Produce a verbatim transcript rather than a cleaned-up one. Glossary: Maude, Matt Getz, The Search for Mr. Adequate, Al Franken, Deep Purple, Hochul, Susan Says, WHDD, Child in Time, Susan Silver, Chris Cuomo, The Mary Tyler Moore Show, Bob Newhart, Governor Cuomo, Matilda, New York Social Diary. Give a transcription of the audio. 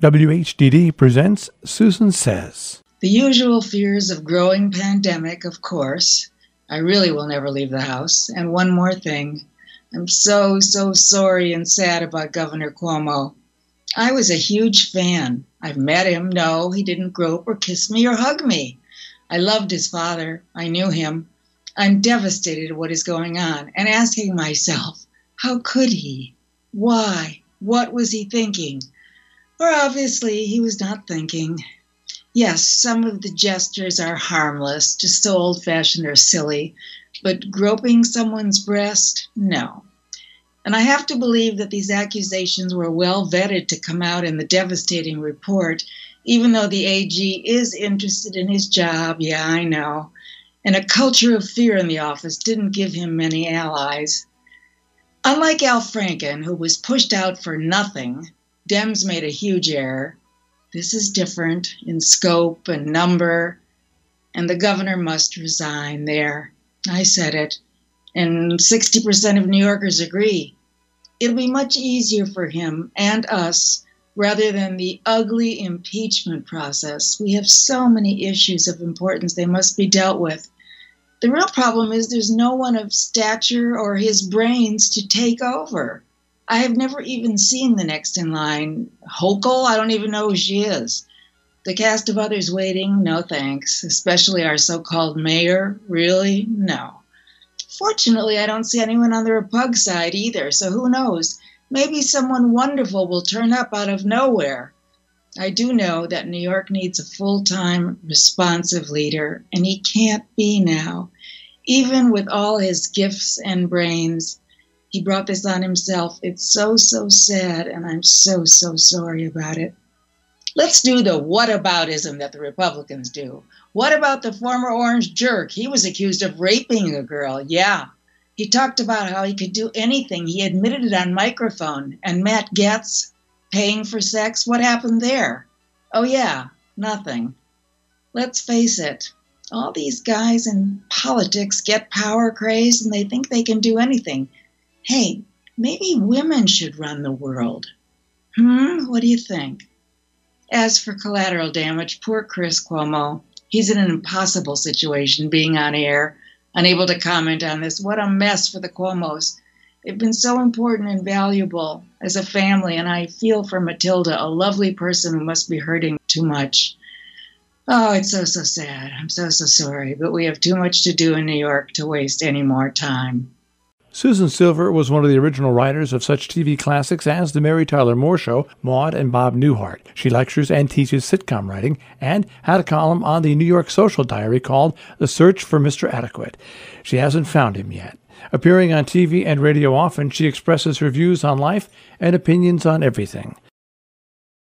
W H D D presents Susan Says. The usual fears of growing pandemic, of course. I really will never leave the house. And one more thing. I'm so, so sorry and sad about Governor Cuomo. I was a huge fan. I've met him. No, he didn't grope or kiss me or hug me. I loved his father. I knew him. I'm devastated at what is going on and asking myself, how could he? Why? What was he thinking? Or obviously, he was not thinking. Yes, some of the gestures are harmless, just so old-fashioned or silly, but groping someone's breast, no. And I have to believe that these accusations were well vetted to come out in the devastating report, even though the A G is interested in his job, yeah, I know, and a culture of fear in the office didn't give him many allies. Unlike Al Franken, who was pushed out for nothing, Dems made a huge error. This is different in scope and number, and the governor must resign there. I said it, and sixty percent of New Yorkers agree. It'll be much easier for him and us rather than the ugly impeachment process. We have so many issues of importance. They must be dealt with. The real problem is there's no one of stature or his brains to take over. I have never even seen the next in line. Hochul, I don't even know who she is. The cast of others waiting, no thanks. Especially our so-called mayor, really, no. Fortunately, I don't see anyone on the Repug side either, so who knows? Maybe someone wonderful will turn up out of nowhere. I do know that New York needs a full-time, responsive leader, and he can't be now. Even with all his gifts and brains, he brought this on himself. It's so, so sad, and I'm so, so sorry about it. Let's do the whataboutism that the Republicans do. What about the former orange jerk? He was accused of raping a girl, yeah. He talked about how he could do anything. He admitted it on microphone. And Matt Getz, paying for sex, what happened there? Oh, yeah, nothing. Let's face it. All these guys in politics get power crazed, and they think they can do anything. Hey, maybe women should run the world. Hmm, what do you think? As for collateral damage, poor Chris Cuomo. He's in an impossible situation being on air, unable to comment on this. What a mess for the Cuomos. They've been so important and valuable as a family, and I feel for Matilda, a lovely person who must be hurting too much. Oh, it's so, so sad. I'm so, so sorry, but we have too much to do in New York to waste any more time. Susan Silver was one of the original writers of such T V classics as The Mary Tyler Moore Show, Maude, and Bob Newhart. She lectures and teaches sitcom writing and had a column on the New York Social Diary called The Search for Mister Adequate. She hasn't found him yet. Appearing on T V and radio often, she expresses her views on life and opinions on everything.